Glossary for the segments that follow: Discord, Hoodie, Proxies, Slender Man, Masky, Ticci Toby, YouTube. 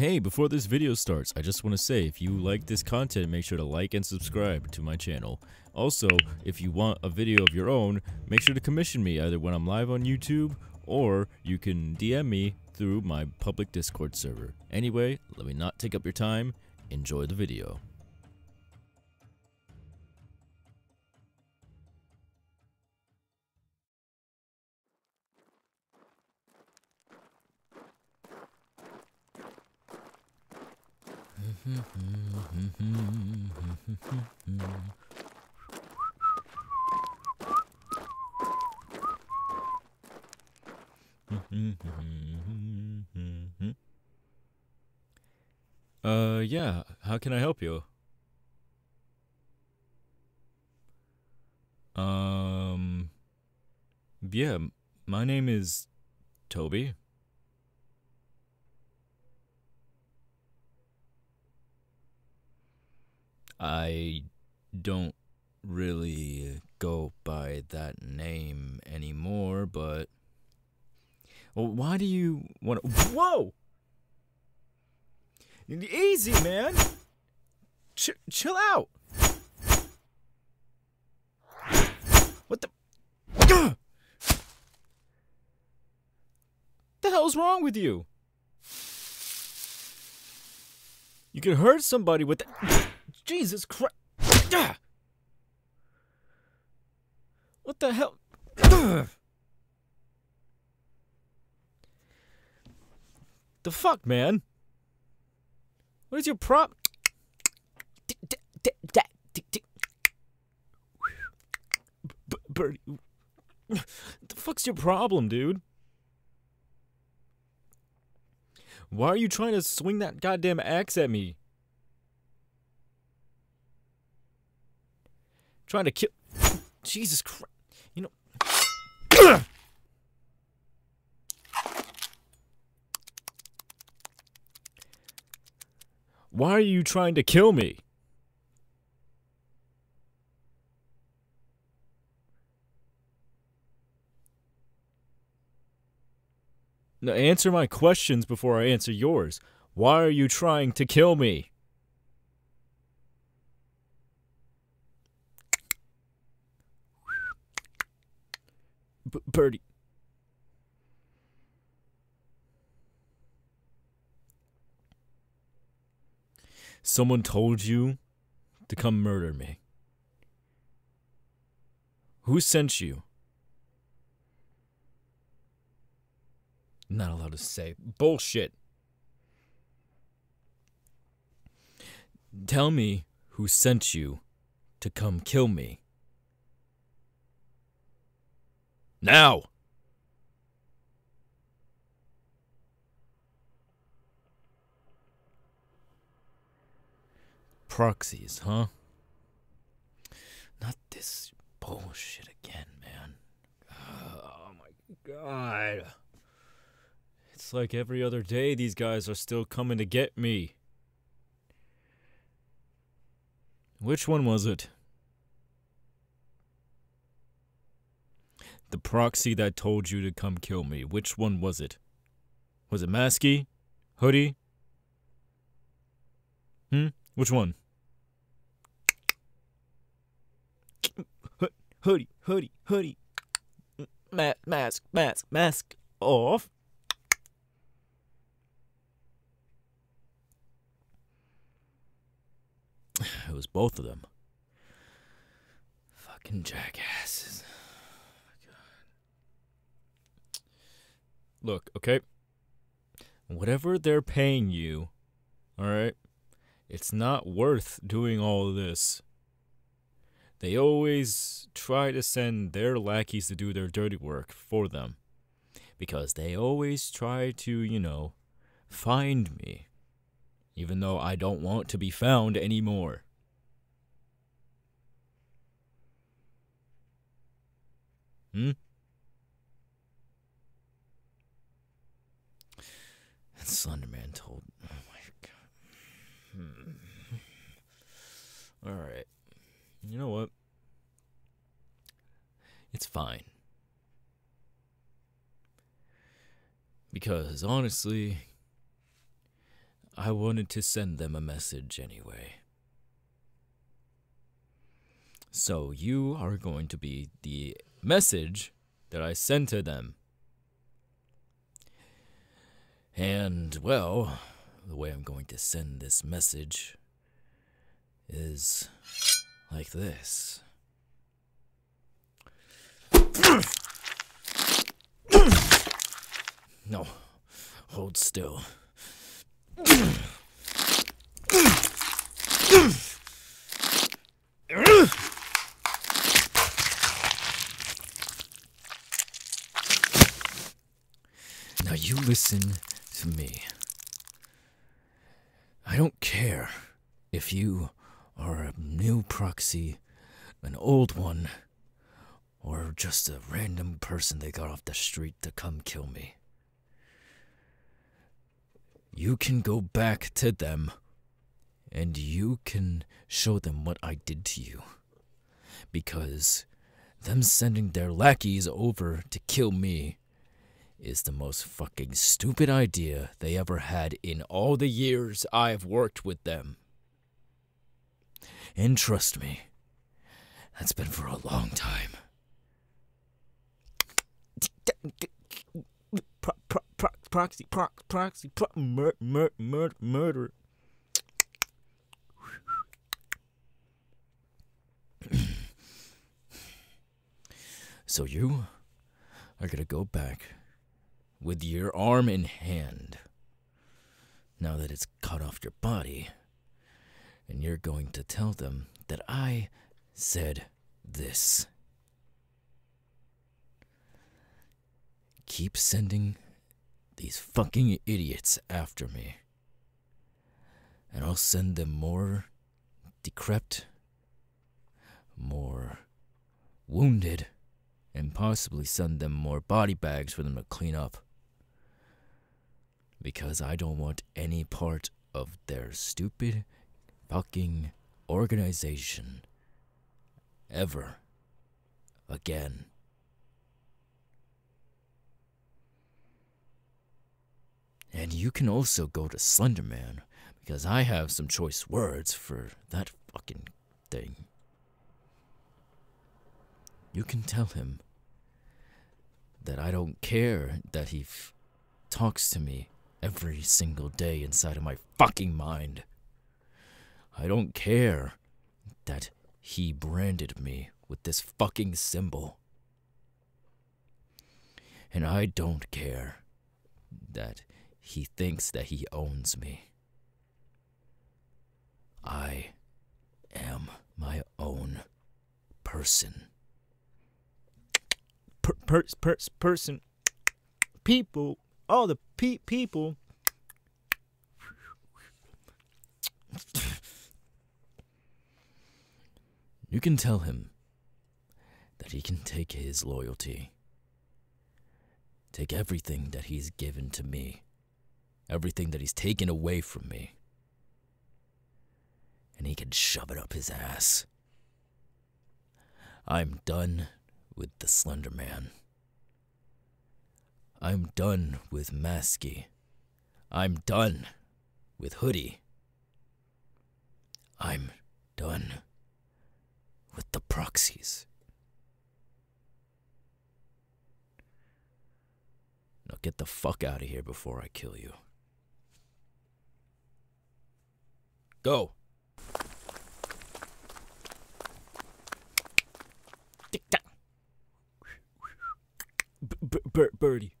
Hey, before this video starts, I just want to say, if you like this content, make sure to like and subscribe to my channel. Also, if you want a video of your own, make sure to commission me either when I'm live on YouTube, or you can DM me through my public Discord server. Anyway, let me not take up your time. Enjoy the video. Yeah, how can I help you? Yeah, my name is Toby. I don't really go by that name anymore, but... Well, why do you want to... Whoa! Easy, man! Chill out! What the... What the hell's wrong with you? You could hurt somebody with that... Jesus Christ! What the hell? The fuck, man? What is your prop? Birdie. The fuck's your problem, dude? Why are you trying to swing that goddamn axe at me? Trying to kill... Jesus Christ. You know... Why are you trying to kill me? Now answer my questions before I answer yours. Why are you trying to kill me? Birdie. Someone told you to come murder me. Who sent you? Not allowed to say. Bullshit. Tell me who sent you to come kill me. Now! Proxies, huh? Not this bullshit again, man. Oh my god. It's like every other day these guys are still coming to get me. Which one was it? The proxy that told you to come kill me, which one was it? Was it Masky? Hoodie? Which one? Hoodie. Mask off. It was both of them. Fucking jackasses. Look, okay? Whatever they're paying you, alright? It's not worth doing all this. They always try to send their lackeys to do their dirty work for them. Because they always try to, you know, find me. Even though I don't want to be found anymore. That Slender Man told... Oh my god. Alright. You know what? It's fine. Because honestly, I wanted to send them a message anyway. So you are going to be the message that I send to them. And, well, the way I'm going to send this message is like this. No, hold still. Now you listen to me. I don't care if you are a new proxy, an old one, or just a random person they got off the street to come kill me. You can go back to them, and you can show them what I did to you. Because them sending their lackeys over to kill me is the most fucking stupid idea they ever had in all the years I've worked with them. And trust me, that's been for a long time. Proxy murder. So you are gonna go back with your arm in hand, now that it's cut off your body, and you're going to tell them that I said this. Keep sending these fucking idiots after me, and I'll send them more decrepit, more wounded, and possibly send them more body bags for them to clean up. Because I don't want any part of their stupid fucking organization ever again. And you can also go to Slender Man, because I have some choice words for that fucking thing. You can tell him that I don't care that he talks to me every single day inside of my fucking mind. I don't care that he branded me with this fucking symbol. And I don't care that he thinks that he owns me. I am my own person. Person. People. All the people. You can tell him that he can take his loyalty. Take everything that he's given to me. Everything that he's taken away from me. And he can shove it up his ass. I'm done with the Slender Man. I'm done with Masky. I'm done with Hoodie. I'm done with the Proxies. Now get the fuck out of here before I kill you. Go! Tick-tack! Birdie.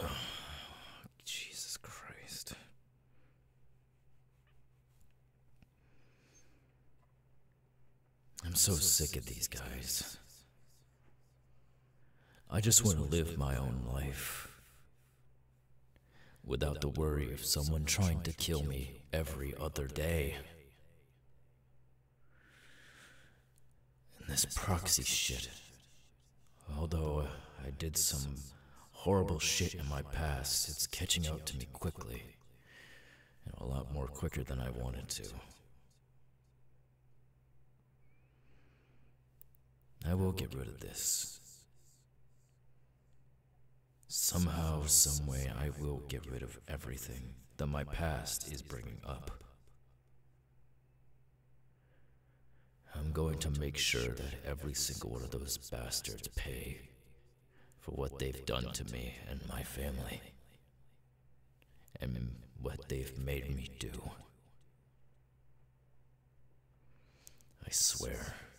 Oh, Jesus Christ. I'm so sick of these guys. I just want to live my own life. Without the worry of someone trying to kill me every other day. And this proxy shit. Although I did some horrible shit in my past, it's catching up to me quickly. And a lot more quicker than I wanted to. I will get rid of this. Somehow, someway, I will get rid of everything that my past is bringing up. I'm going to make sure that every single one of those bastards pay for what they've done to me and my family, and what they've made me do. I swear.